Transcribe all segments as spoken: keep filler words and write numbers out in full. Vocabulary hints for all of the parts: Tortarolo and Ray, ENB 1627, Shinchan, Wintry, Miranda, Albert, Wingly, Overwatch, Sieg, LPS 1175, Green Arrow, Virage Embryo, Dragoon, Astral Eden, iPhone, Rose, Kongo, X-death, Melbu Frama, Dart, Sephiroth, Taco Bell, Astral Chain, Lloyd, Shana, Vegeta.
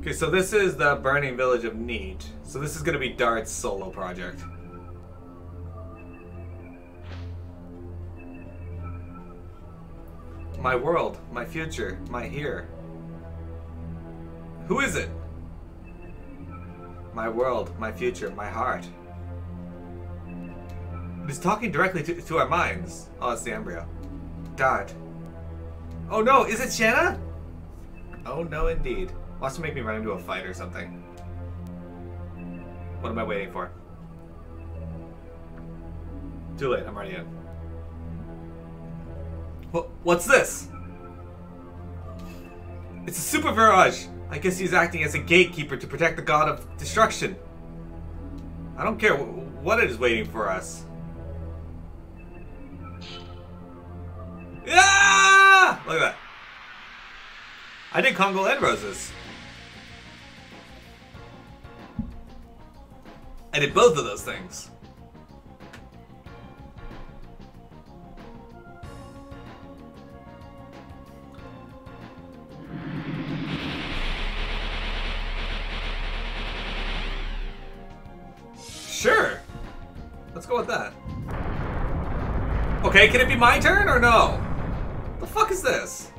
Okay, so this is the Burning Village of Need. So this is going to be Dart's solo project. My world, my future, my here. Who is it? My world, my future, my heart. It's talking directly to, to our minds. Oh, it's the embryo. Dart. Oh no, is it Shana? Oh no, indeed. Wants to make me run into a fight or something. What am I waiting for? Too late, I'm already in. What, what's this? It's a super Virage. I guess he's acting as a gatekeeper to protect the god of destruction. I don't care what it is waiting for us. Ah! Look at that. I did Congo and Roses. I did both of those things. Sure. Let's go with that. Okay, can it be my turn or no? The fuck is this?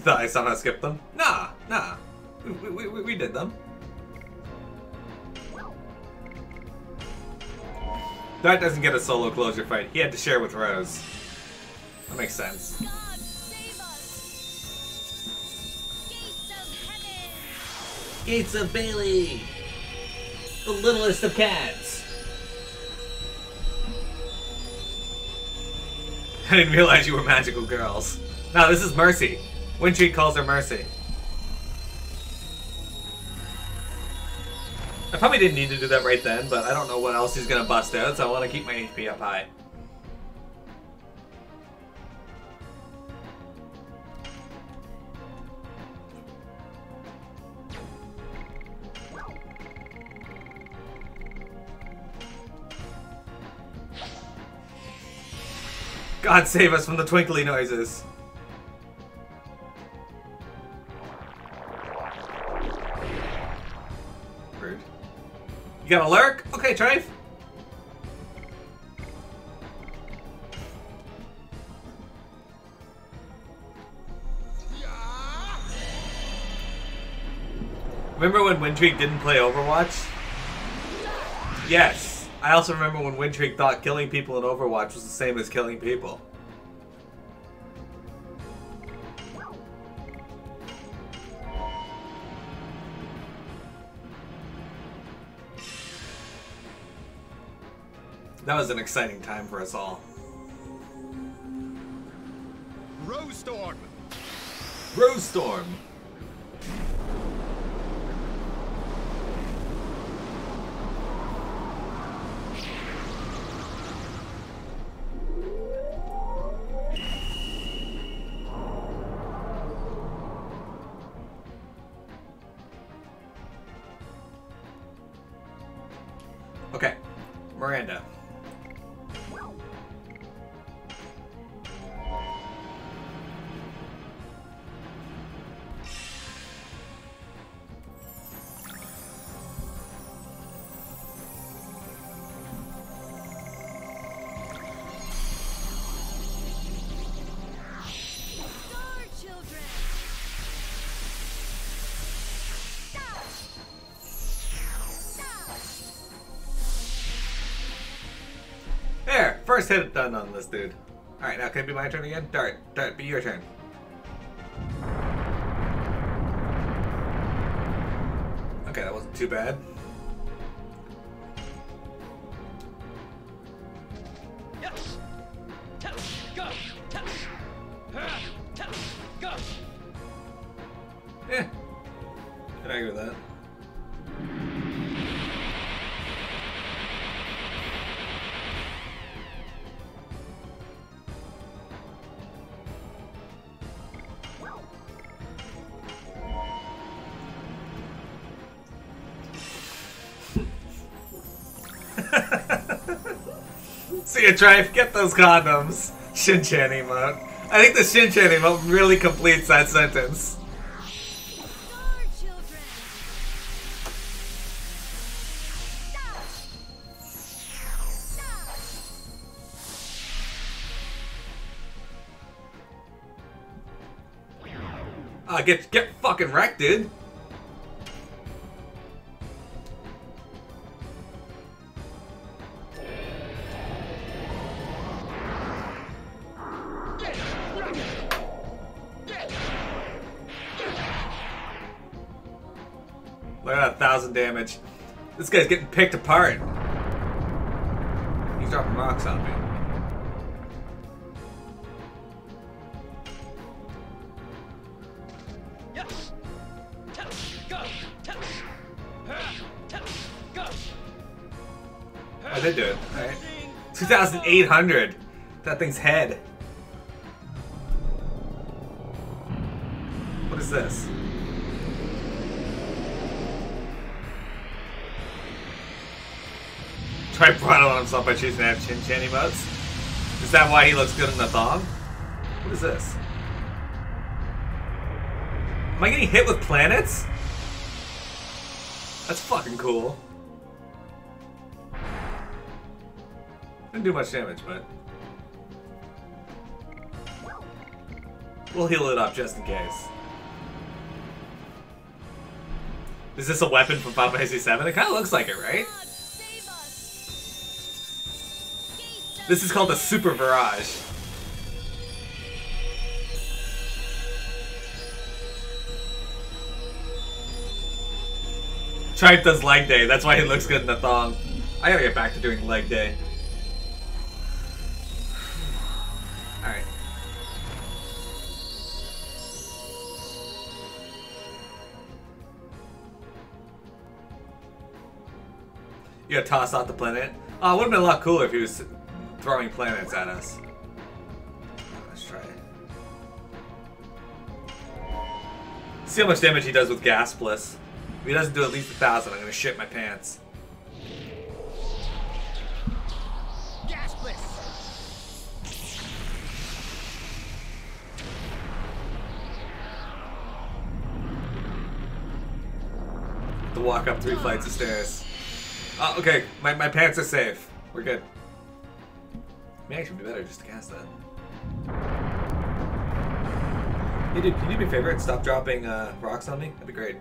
Thought I somehow skipped them? Nah, nah. We, we, we, we did them. Dart doesn't get a solo closure fight. He had to share with Rose. That makes sense. God, save us. Gates of heaven. Gates of Bailey. The littlest of cats. I didn't realize you were magical girls. No, this is Mercy. Wintry calls her Mercy. I probably didn't need to do that right then, but I don't know what else he's gonna bust out, so I want to keep my H P up high. God save us from the twinkly noises. You got a lurk? Okay, Trife. Remember when Wintry didn't play Overwatch? Yes. I also remember when Wintry thought killing people in Overwatch was the same as killing people. That was an exciting time for us all. Rose Storm. Rose Storm. Okay, Miranda. First hit done on this dude. Alright, now can it be my turn again? Dart, Dart, be your turn. Okay, that wasn't too bad. Yeah, I agree with that. So you try and get those condoms. Shinchan emote. I think the Shinchan emote really completes that sentence. Uh, get get fucking wrecked, dude. Look at that thousand damage. This guy's getting picked apart. He's dropping rocks on me. I did do it. Alright. two thousand eight hundred. That thing's head. What is this? Triprado on himself by choosing to have Shinchan emotes. Is that why he looks good in the thong? What is this? Am I getting hit with planets? That's fucking cool. Didn't do much damage, but we'll heal it up just in case. Is this a weapon from Final Fantasy seven? It kind of looks like it, right? This is called the Super Virage. Tripe does leg day, that's why he looks good in the thong. I gotta get back to doing leg day. Alright. You gotta toss out the planet. Oh, it would've been a lot cooler if he was throwing planets at us. Let's try it. See how much damage he does with Gas Bliss. If he doesn't do at least a thousand, I'm gonna shit my pants. Gas Bliss. To walk up three flights of stairs. Oh, okay, my, my pants are safe. We're good. It may actually be better just to cast that. Hey dude, can you do me a favor and stop dropping uh, rocks on me? That'd be great.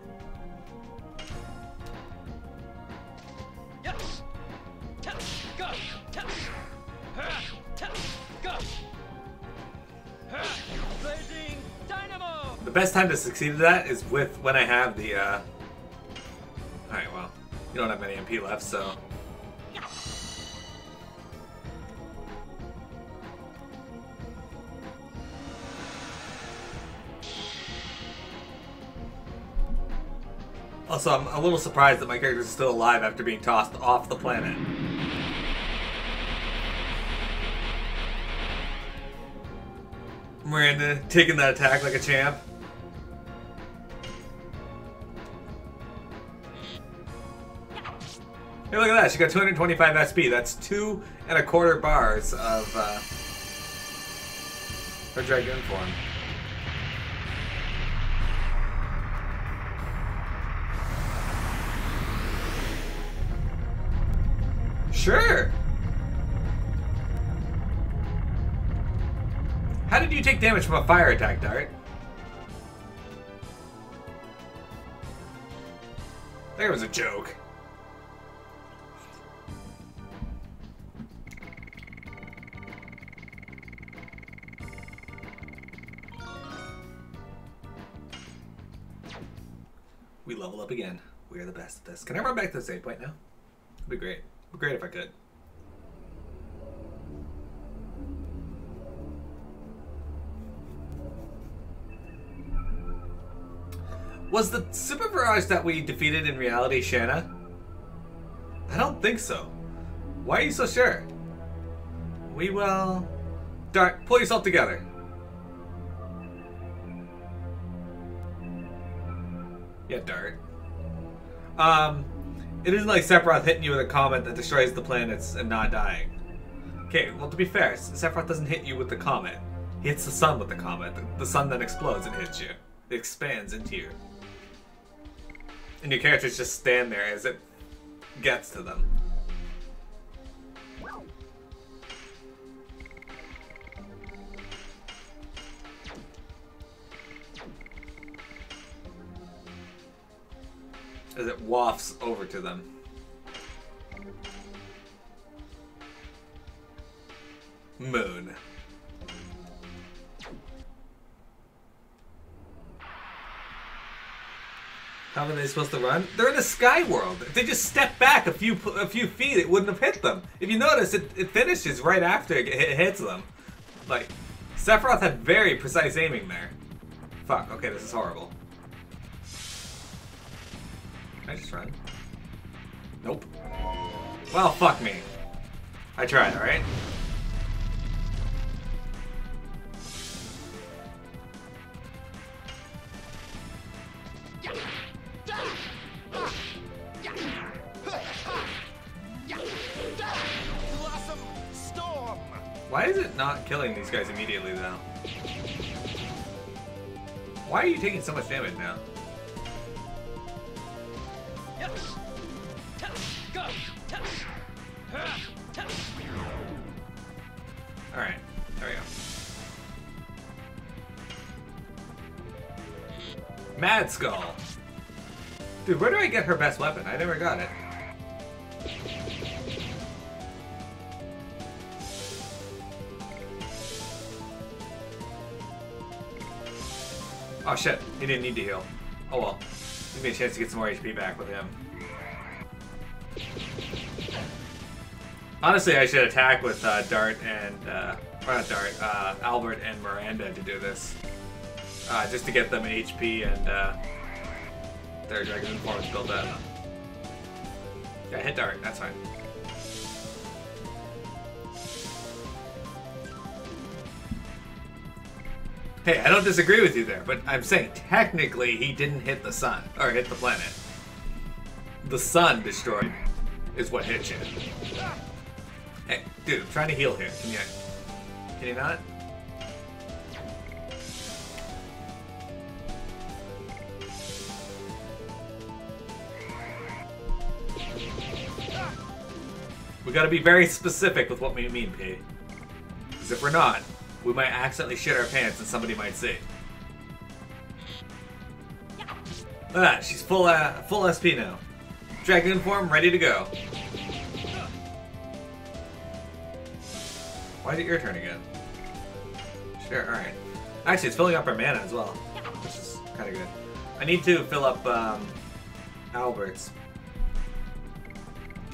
The best time to succeed at that is with when I have the, uh... Alright, well, you don't have any M P left, so... Also, I'm a little surprised that my character is still alive after being tossed off the planet. Miranda taking that attack like a champ. Hey, look at that! She got two hundred twenty-five S P. That's two and a quarter bars of uh, her Dragoon form. Sure! How did you take damage from a fire attack, Dart? There was a joke. We leveled up again. We are the best at this. Can I run back to the save point now? That'd be great. It'd be great if I could. Was the Super Virage that we defeated in reality Shana? I don't think so. Why are you so sure? We will... Dart, pull yourself together. Yeah, Dart. Um... It isn't like Sephiroth hitting you with a comet that destroys the planets and not dying. Okay, well, to be fair, Sephiroth doesn't hit you with the comet. He hits the sun with the comet. The sun then explodes and hits you. It expands into you. And your characters just stand there as it gets to them. As it wafts over to them. Moon. How are they supposed to run? They're in a sky world. If they just step back a few a few feet, it wouldn't have hit them. If you notice, it, it finishes right after it hits them. Like, Sephiroth had very precise aiming there. Fuck, okay, this is horrible. Can I just run? Nope. Well, fuck me. I tried, alright? Why is it not killing these guys immediately, though? Why are you taking so much damage now? Alright, there we go. Mad Skull! Dude, where do I get her best weapon? I never got it. Oh shit, he didn't need to heal. Oh well. Give me a chance to get some more H P back with him. Honestly, I should attack with uh, Dart and, uh, or not Dart, uh, Albert and Miranda to do this. Uh, just to get them H P and uh, their Dragoon forms built up. Yeah, hit Dart, that's fine. Hey, I don't disagree with you there, but I'm saying technically he didn't hit the sun, or hit the planet. The sun destroyed is what hit you. Hey, dude, I'm trying to heal here. Can you, can you not? We gotta be very specific with what we mean, P. Because if we're not, we might accidentally shit our pants and somebody might see. Look at that, she's full, uh, full S P now. Dragoon form, ready to go. Why is it your turn again? Sure, alright. Actually, it's filling up our mana as well, which is kind of good. I need to fill up, um, Albert's.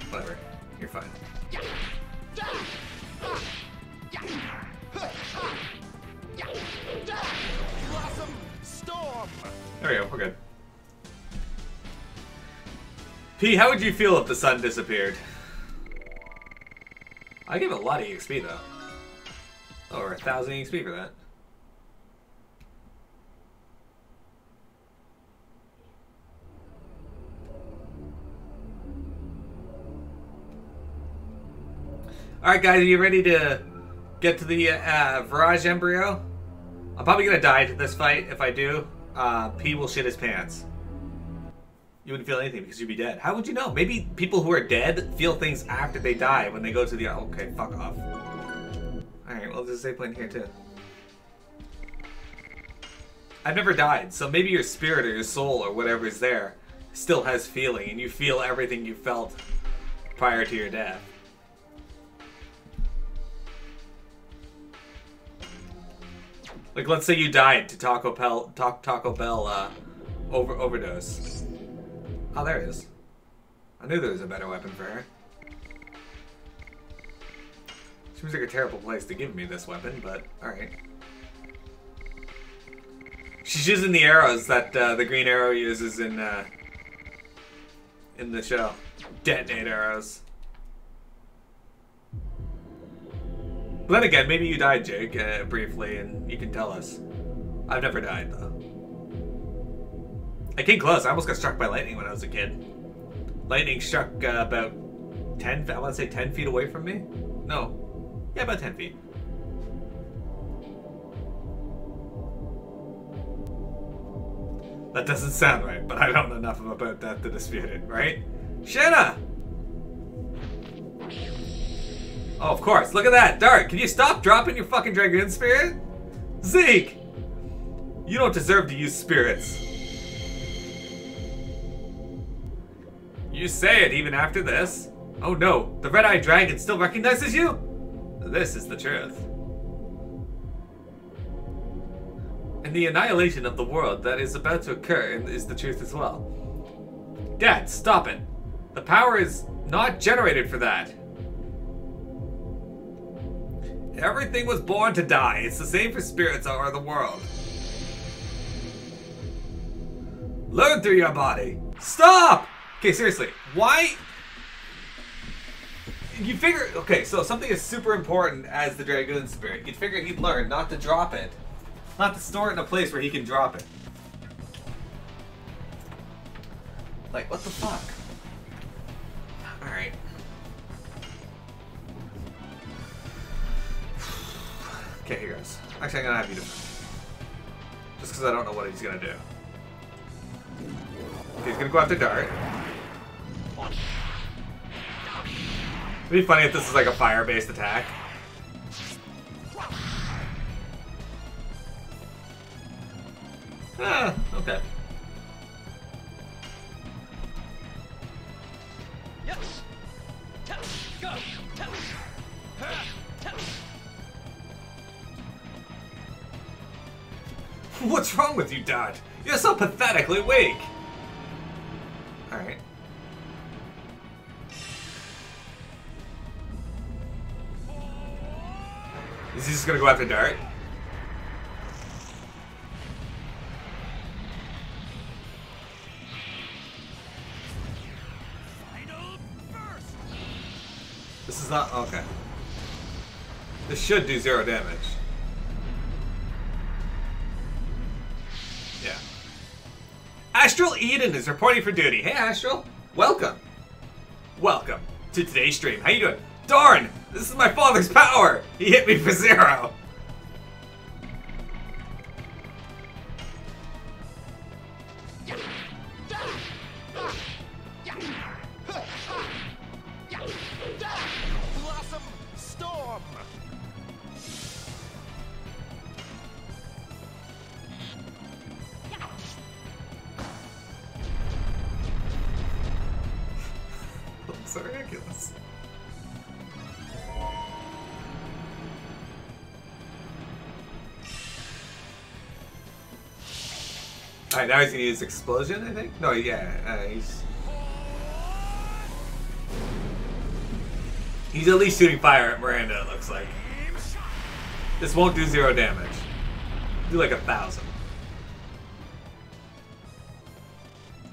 Whatever, you're fine. There we go, we're good. P, how would you feel if the sun disappeared? I give it a lot of E X P though. Over a thousand E X P for that. Alright guys, are you ready to get to the uh, Virage Embryo? I'm probably gonna die to this fight. If I do, uh, P will shit his pants. You wouldn't feel anything because you'd be dead. How would you know? Maybe people who are dead feel things after they die when they go to the... Okay, fuck off. Alright, well, there's a save point here too. I've never died, so maybe your spirit or your soul or whatever is there still has feeling and you feel everything you felt prior to your death. Like, let's say you died to Taco Bell, ta Taco Bell uh, over overdose. Oh, there it is. I knew there was a better weapon for her. Seems like a terrible place to give me this weapon, but alright. She's using the arrows that uh, the Green Arrow uses in, uh, in the show. Detonate arrows. But then again, maybe you died, Jake, uh, briefly, and you can tell us. I've never died, though. I came close. I almost got struck by lightning when I was a kid. Lightning struck uh, about ten, I want to say ten feet away from me? No. Yeah, about ten feet. That doesn't sound right, but I don't know enough about that to dispute it, right? Shana! Oh, of course. Look at that. Dart, can you stop dropping your fucking Dragoon Spirit? Zeke! You don't deserve to use spirits. You say it even after this. Oh no, the red-eyed dragon still recognizes you? This is the truth. And the annihilation of the world that is about to occur is the truth as well. Dad, stop it. The power is not generated for that. Everything was born to die. It's the same for spirits or the world. Learn through your body. Stop! Okay, seriously, why? You figure, okay, so something is super important as the Dragoon Spirit. You'd figure he'd learn not to drop it. Not to store it in a place where he can drop it. Like, what the fuck? Alright. Okay, here goes. Actually, I'm gonna have you do it. Just because I don't know what he's gonna do. Okay, he's gonna go after Dart. It'd be funny if this is like a fire-based attack. Ah, okay. Yes. Go. What's wrong with you, Dad? You're so pathetically weak. All right. Is he just gonna go after Dart? This is not okay. This should do zero damage. Yeah. Astral Eden is reporting for duty. Hey, Astral. Welcome. Welcome to today's stream. How you doing? Darn! This is my father's power! He hit me for zero! Now he's gonna use explosion, I think? No, yeah, uh, he's... He's at least shooting fire at Miranda, it looks like. This won't do zero damage. Do like a thousand.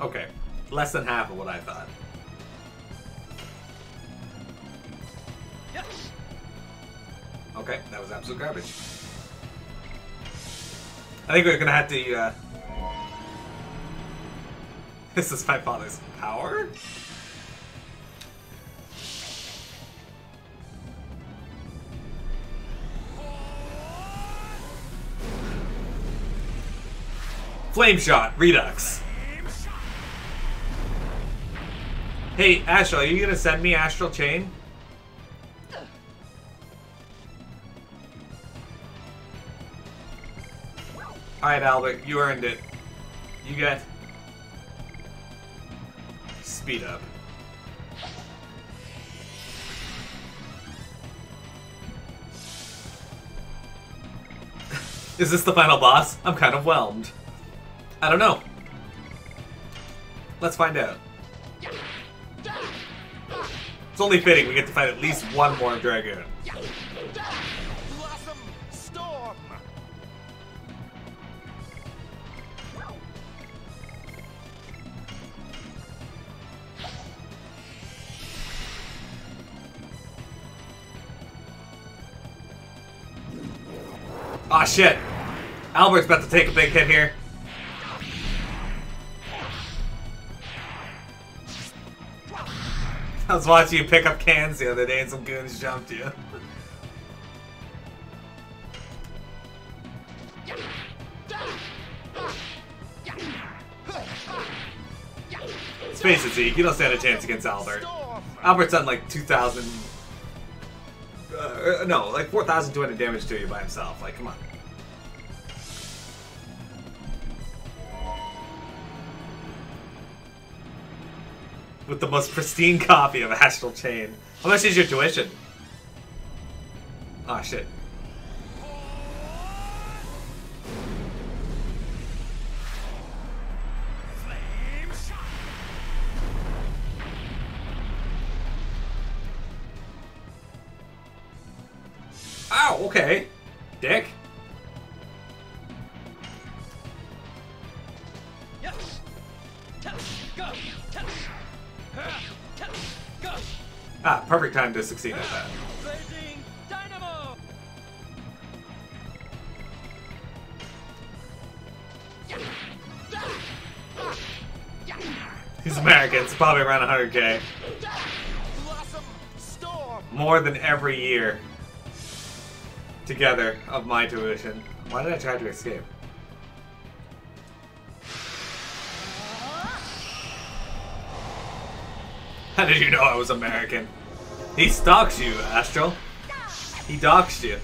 Okay, less than half of what I thought. Okay, that was absolute garbage. I think we're gonna have to, uh... This is my father's power? Flame shot, Redux. Hey, Astral, are you gonna send me Astral Chain? Alright, Albert, you earned it. You get... Speed up. Is this the final boss? I'm kind of whelmed. I don't know. Let's find out. It's only fitting we get to fight at least one more dragoon. Aw, shit. Albert's about to take a big hit here. I was watching you pick up cans the other day and some goons jumped you. Let's face it, Sieg, you don't stand a chance against Albert. Albert's on like two thousand... Uh, no, like four thousand two hundred damage to you by himself. Like, come on. With the most pristine copy of Astral Chain. How much is your tuition? Ah, shit. Ow, okay. Dick. Yes. Go. Go. Ah, perfect time to succeed at that. He's American, it's probably around one hundred K. More than every year. Together of my tuition. Why did I try to escape? How did you know I was American? He stalks you, Astral. He doxed you.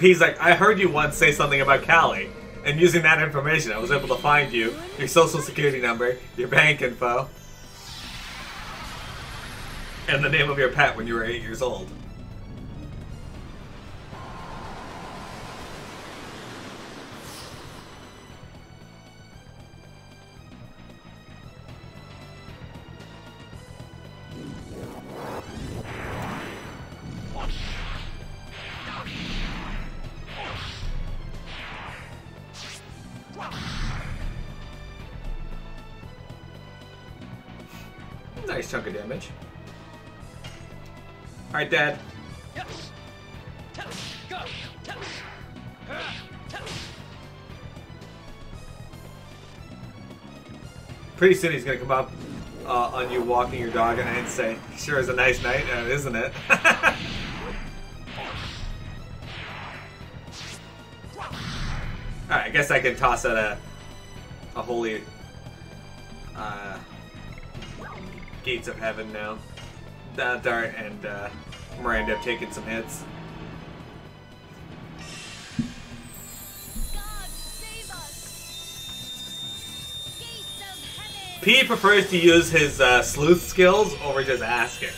He's like, I heard you once say something about Cali, and using that information, I was able to find you, your social security number, your bank info, and the name of your pet when you were eight years old. Nice chunk of damage. Alright, Dad. Yes. Go. Pretty soon he's gonna come up uh, on you walking your dog and say, sure is a nice night, uh, isn't it? Alright, I guess I can toss out a, a holy... Uh, Gates of Heaven now. Uh, Dart and uh, Miranda have taken some hits. God save us. Gates of Heaven. P prefers to use his uh, sleuth skills over just asking.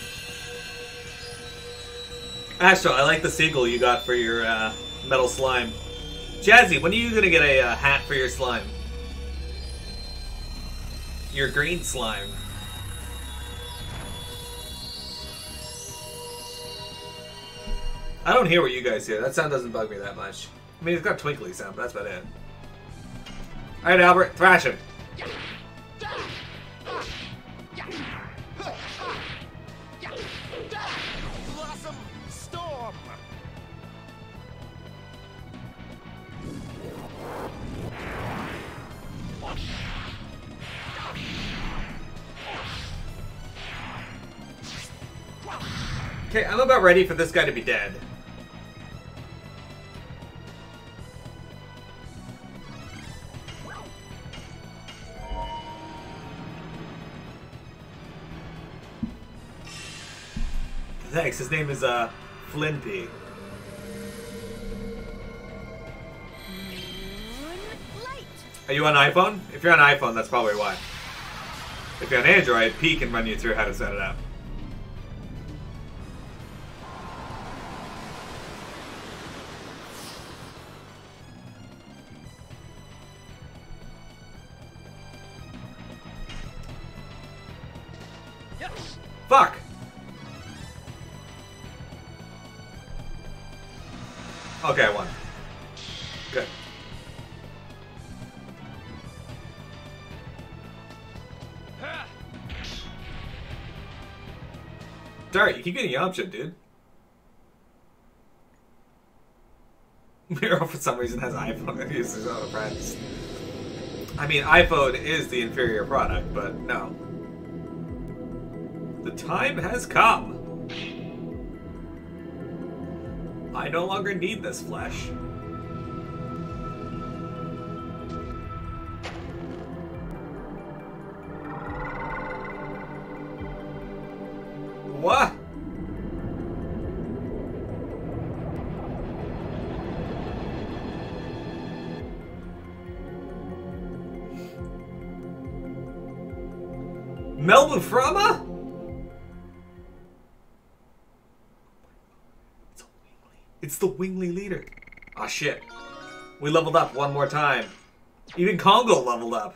Astral, I like the seagull you got for your uh, metal slime. Jazzy, when are you gonna get a uh, hat for your slime? Your green slime. I don't hear what you guys hear. That sound doesn't bug me that much. I mean, it's got a twinkly sound, but that's about it. Alright, Albert, thrash him. Blossom Storm. Okay, I'm about ready for this guy to be dead. Thanks, his name is, uh, Flimpy. Are you on iPhone? If you're on iPhone, that's probably why. If you're on Android, P can run you through how to set it up. Fuck! Okay, I won. Good. Dart, you keep getting option, dude. Miro for some reason has iPhone and uses other brands. I mean, iPhone is the inferior product, but no. The time has come. I no longer need this flesh. What? Melbu Frama? It's a Wingly. It's the Wingly leader. Ah, oh, shit. We leveled up one more time. Even Kongo leveled up.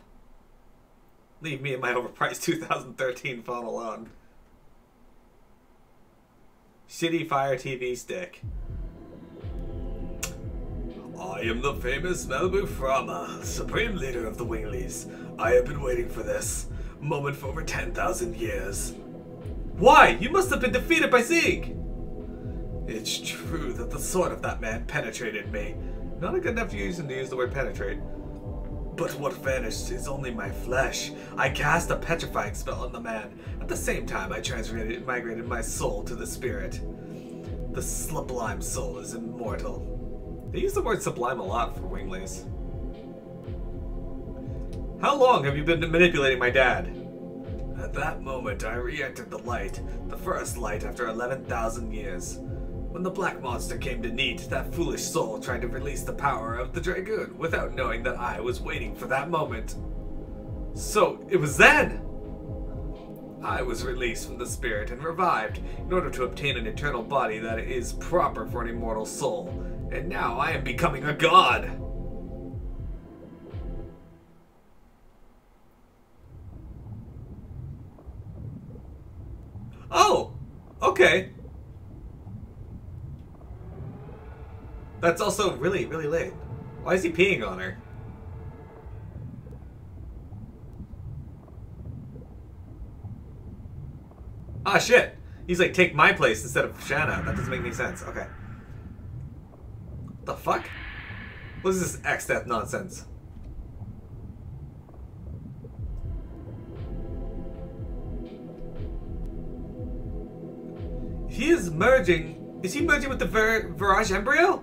Leave me and my overpriced two thousand thirteen phone alone. Shitty Fire T V stick. I am the famous Melbu Frama, supreme leader of the Winglies. I have been waiting for this moment for over ten thousand years. Why? You must have been defeated by Sieg! It's true that the sword of that man penetrated me. Not a good enough reason to use the word penetrate. But what vanished is only my flesh. I cast a petrifying spell on the man. At the same time, I transmigrated migrated my soul to the spirit. The sublime soul is immortal. They use the word sublime a lot for Winglies. How long have you been manipulating my dad? At that moment, I re-entered the light, the first light after eleven thousand years. When the black monster came to Neat, that foolish soul tried to release the power of the Dragoon without knowing that I was waiting for that moment. So, it was then! I was released from the spirit and revived in order to obtain an eternal body that is proper for an immortal soul. And now I am becoming a god! Oh, okay. That's also really, really late. Why is he peeing on her? Ah, shit. He's like, take my place instead of Shana. That doesn't make any sense. Okay. What the fuck? What is this X-death nonsense? He is merging. Is he merging with the Vir Virage Embryo?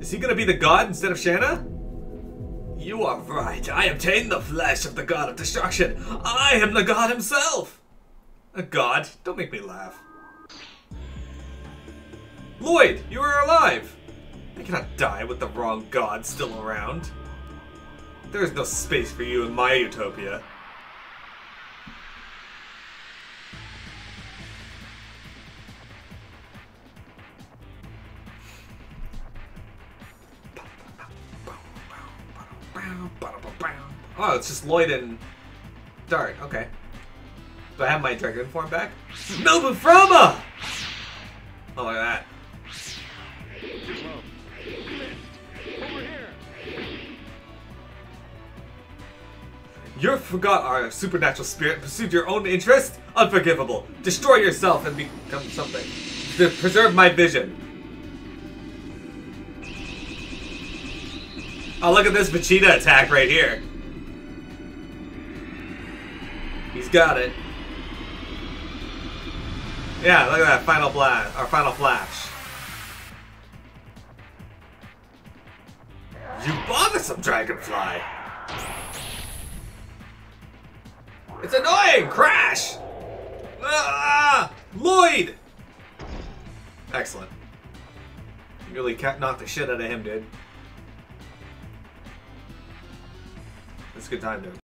Is he gonna be the god instead of Shana? You are right. I obtained the flesh of the god of destruction. I am the god himself. A god? Don't make me laugh. Lloyd, you are alive. I cannot die with the wrong god still around. There is no space for you in my utopia. Oh, it's just Lloyd and Dart. Okay. Do I have my Dragoon form back? Melbu Frama! Oh, look at that. Over here. You forgot our supernatural spirit and pursued your own interest? Unforgivable. Destroy yourself and become something. To preserve my vision. Oh, look at this Vegeta attack right here. He's got it. Yeah, look at that final blast, our final flash. You bothersome dragonfly! It's annoying! Crash! Ah, Lloyd! Excellent. You really knocked the shit out of him, dude. It's a good time, dude.